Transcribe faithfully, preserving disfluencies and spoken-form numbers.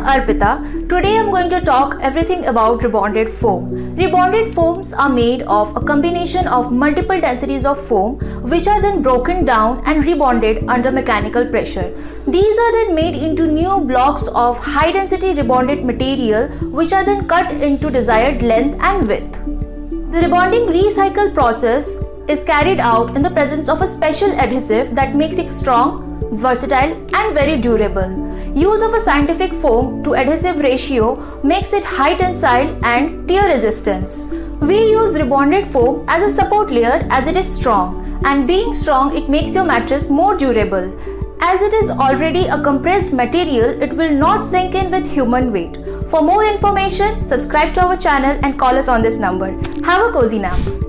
I'm Arpita. Today I'm going to talk everything about rebonded foam. Rebonded foams are made of a combination of multiple densities of foam which are then broken down and rebonded under mechanical pressure. These are then made into new blocks of high density rebonded material which are then cut into desired length and width. The rebonding recycle process is carried out in the presence of a special adhesive that makes it strong, versatile and very durable. Use of a scientific foam to adhesive ratio makes it high tensile and tear resistance. We use rebonded foam as a support layer as it is strong, and being strong it makes your mattress more durable. As it is already a compressed material, it will not sink in with human weight. For more information, subscribe to our channel and call us on this number. Have a cozy nap.